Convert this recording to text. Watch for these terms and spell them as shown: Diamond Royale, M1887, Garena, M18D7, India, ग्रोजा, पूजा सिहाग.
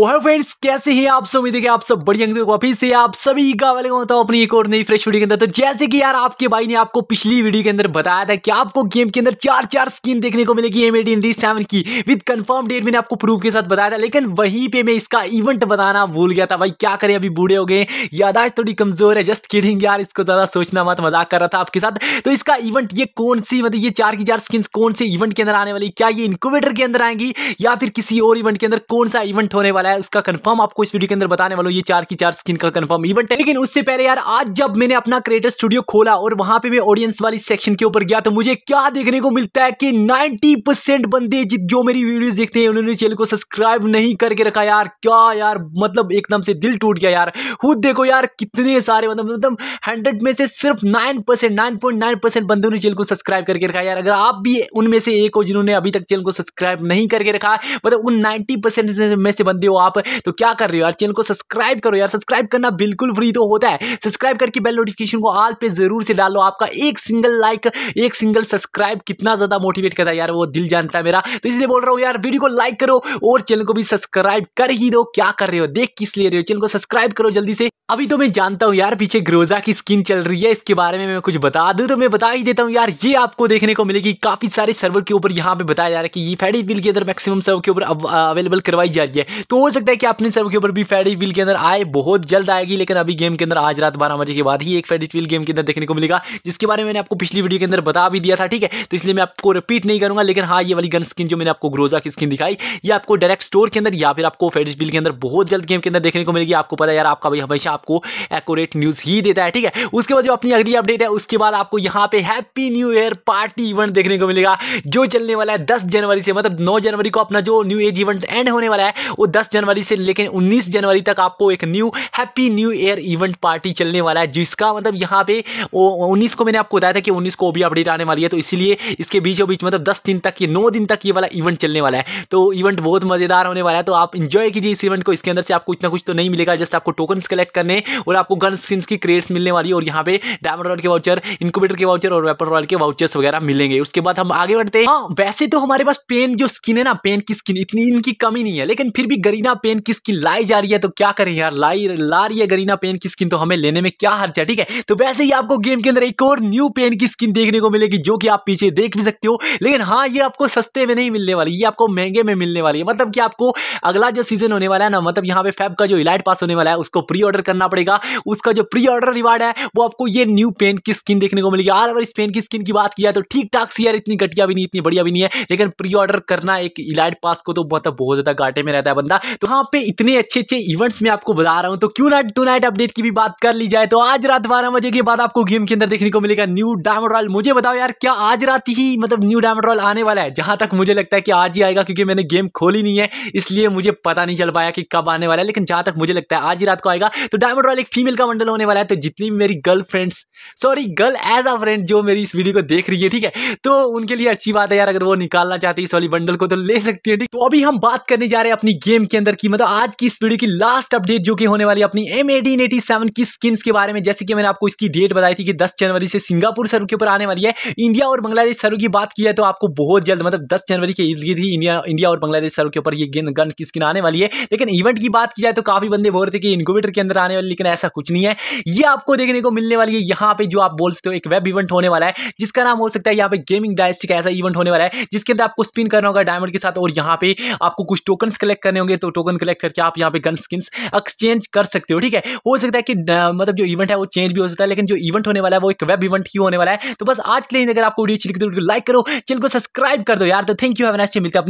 तो hello friends, कैसे हैं आप सब? उम्मीद है कि आप सब बढ़िया होंगे। वापिस से आप सभी का वेलकम होता है अपनी एक और नई फ्रेश वीडियो के अंदर। तो जैसे कि यार आपके भाई ने आपको पिछली वीडियो के अंदर बताया था कि आपको गेम के अंदर चार स्किन देखने को मिलेगी M18D7 की विद कंफर्म डेट, मैंने आपको प्रूफ के साथ बताया था। लेकिन वहीं पे मैं इसका इवेंट बताना भूल गया था। भाई क्या करें, अभी बूढ़े हो गए, यादाश्त थोड़ी कमजोर है। जस्ट किडिंग यार, इसको ज्यादा सोचना मत, मजाक कर रहा था आपके साथ। तो इसका इवेंट ये कौन सी, मतलब ये चार की चार स्किन कौन से इवेंट के अंदर आने वाली, क्या ये इनक्यूबेटर के अंदर आएंगी या फिर किसी और इवेंट के अंदर, कौन सा इवेंट होने वाला है उसका कंफर्म आपको इस वीडियो के अंदर बताने वाला हूं। ये चार की चार स्किन का कंफर्म इवेंट है। लेकिन उससे पहले यार आज जब मैंने अपना क्रिएटर स्टूडियो खोला और वहां पे मैं ऑडियंस वाली सेक्शन के ऊपर गया तो मुझे क्या देखने को मिलता है कि 90% बंदे जो मेरी वीडियोस देखते हैं उन्होंने चैनल को सब्सक्राइब नहीं करके रखा। यार क्या यार, मतलब एकदम से दिल टूट गया यार। खुद देखो यार कितने सारे, मतलब 100 में से सिर्फ 9.9% बंदों ने चैनल को सब्सक्राइब करके रखा। यार अगर आप भी उनमें से एक हो जिन्होंने अभी तक चैनल को सब्सक्राइब नहीं करके रखा, मतलब उन 90% में से बंदे हो आप, तो क्या कर रहे हो यार, चैनल को सब्सक्राइब करो यार। सब्सक्राइब करना बिल्कुल फ्री तो होता है, सब्सक्राइब करके बेल नोटिफिकेशन को ऑल पे जरूर से डाल लो। आपका एक सिंगल लाइक, एक सिंगल सब्सक्राइब कितना ज्यादा मोटिवेट करता है यार, वो दिल जानता है मेरा। तो इसलिए बोल रहा हूँ यार, वीडियो को लाइक करो और चैनल को भी सब्सक्राइब कर ही दो। क्या कर रहे हो, देख किस ले रहे हो, चैनल को सब्सक्राइब करो जल्दी से। अभी तो मैं जानता हूँ यार पीछे ग्रोजा की स्किन चल रही है, इसके बारे में मैं कुछ बता दूं तो मैं बता ही देता हूँ यार। ये आपको देखने को मिलेगी काफी सारे सर्वर के ऊपर, यहाँ पे बताया जा रहा है कि ये फैडी बिल के अंदर मैक्सिमम सर्वर के ऊपर अवेलेबल करवाई जा रही है। तो हो सकता है कि अपने सर्वर के ऊपर भी फेडी बिल के अंदर आए, बहुत जल्द आएगी। लेकिन अभी गेम के अंदर आज रात 12 बजे के बाद ही एक फेडी बिल गेम के अंदर देखने को मिलेगा, जिसके बारे में मैंने आपको पिछली वीडियो के अंदर बता भी दिया था, ठीक है। तो इसलिए मैं आपको रिपीट नहीं करूंगा। लेकिन हाँ, ये वाली गन स्किन जो मैंने आपको ग्रोजा की स्किन दिखाई, ये आपको डायरेक्ट स्टोर के अंदर या फिर आपको फेडी बिल के अंदर बहुत जल्द गेम के अंदर देखने को मिलेगी। आपको पता है यार, आपका भाई हमेशा आपको एक्यूरेट न्यूज ही देता है, ठीक है। उसके बाद जो अपनी अगली अपडेट है, उसके बाद आपको यहाँ पे happy new year party event देखने को मिलेगा जो चलने वाला है 10 जनवरी से। मतलब 9 जनवरी को अपना जो न्यू एज इवेंट एंड होने वाला है वो 10 जनवरी से लेकिन 19 जनवरी तक आपको एक new happy new year event party चलने वाला है, जिसका मतलब यहाँ पे 19 को मैंने आपको बताया था कि 19 को भी अपडेट आने वाली है। तो इसीलिए इसके बीचों बीच, मतलब 10 दिन तक, ये 9 दिन तक ये वाला इवेंट चलने वाला है। तो इवेंट बहुत मजेदार होने वाला है, तो आप इंजॉय कीजिए इस इवेंट को। इसके अंदर से आपको इतना कुछ तो नहीं मिलेगा, जस्ट आपको टोकन कलेक्ट करने और आपको गन स्किन्स की क्रेड्स मिलने वाली है, और यहाँ पे डायमंड रॉयल के वाउचर, इंक्यूबेटर के वाउचर और वेपन रॉयल के वाउचर्स वगैरह मिलेंगे। उसके बाद हम आगे बढ़ते हैं। हाँ, वैसे तो हमारे पास पेन जो स्किन है ना, पेन की स्किन इतनी इनकी कमी नहीं है, लेकिन फिर भी गरीना पेन की स्किन लाई जा रही है। तो क्या करें यार, ला रही है गरीना पेन की स्किन, तो हमें लेने में क्या हर्ज है, ठीक है। तो वैसे ही आपको गेम के अंदर एक और न्यू पेन की स्किन देखने को मिलेगी जो कि आप पीछे देख भी सकते हो। लेकिन हाँ, ये आपको सस्ते में नहीं मिलने वाली, ये आपको महंगे में मिलने वाली है। मतलब कि आपको अगला जो सीजन होने वाला है ना, मतलब यहाँ पे फेब का जो इलाइट पास होने वाला है उसको प्री ऑर्डर करना पड़ेगा। उसका जो प्री ऑर्डर रिवार्ड है वो आपको ये न्यू पेन की स्किन देखने को मिलेगी। और अगर इस पेन की स्किन की बात किया तो ठीक ठाक सी यार, इतनी घटिया भी नहीं, इतनी बढ़िया भी नहीं है, लेकिन प्री ऑर्डर करना एक इलाइट पास को तो मतलब बहुत ज्यादा घाटे में रहता है बंदा। तो यहाँ पे इतने अच्छे अच्छे इवेंट्स में आपको बता रहा हूँ, तो क्यों ना टुनाइट अपडेट की भी बात कर ली जाए। तो आज रात 12 बजे के बाद आपको गेम के अंदर देखने को मिलेगा न्यू डायमंड रॉयल। मुझे बताओ यार, क्या आज रात ही मतलब न्यू डायमंड रॉयल आने वाला है? जहां तक मुझे लगता है कि आज ही आएगा, क्योंकि मैंने गेम खोली नहीं है इसलिए मुझे पता नहीं चल पाया कि कब आने वाला है। लेकिन जहां तक मुझे लगता है आज ही रात को आएगा। तो डायमंड रॉयल एक फीमेल का बंडल होने वाला है। तो जितनी भी मेरी गर्ल एज अ फ्रेंड जो मेरी इस वीडियो को देख रही है, ठीक है, तो उनके लिए अच्छी बात है यार, अगर वो निकालना चाहती है इस वाली बंडल को तो ले सकती है, ठीक। तो अभी हम बात करने जा रहे हैं अपनी गेम के अंदर की, मतलब आज की इस वीडियो की लास्ट अपडेट जो कि होने वाली है अपनी M1887 की स्किन्स के बारे में। जैसे कि मैंने आपको इसकी डेट बताई थी कि 10 जनवरी से सिंगापुर सर्वर के ऊपर आने वाली है। इंडिया और बांग्लादेश सर्वर की बात की है तो आपको बहुत जल्द, मतलब 10 जनवरी के इर्द गिर्द ही इंडिया और बांग्लादेश सर्वर के ऊपर ये गन की स्किन आने वाली है। लेकिन इवेंट की बात की जाए तो काफी बंदे बोल रहे थे कि इनक्यूबेटर के अंदर आने वाली, लेकिन ऐसा कुछ नहीं है। ये आपको देखने को मिलने वाली है यहाँ पे, जो आप बोल सकते हो एक वेब इवेंट होने वाला है जिसका नाम हो सकता है यहाँ पे गेमिंग डायस्टिक, ऐसा इवेंट होने वाला है जिसके अंदर आपको स्पिन करना होगा डायमंड के साथ और यहाँ पे आपको कुछ टोकन कलेक्ट करने होंगे। तो टोकन कलेक्ट करके आप यहाँ पे गन स्किन्स एक्सचेंज कर सकते हो, ठीक है। हो सकता है कि मतलब जो इवेंट है वो चेंज भी हो सकता है, लेकिन जो इवेंट होने वाला है वो एक वेब इवेंट ही होने वाला है। तो बस आज के लिए, अगर आपको वीडियो अच्छी लगी तो लाइक करो, चैनल को सब्सक्राइब कर दो यार। तो thank you, have a nice day, मिलते हैं अपनी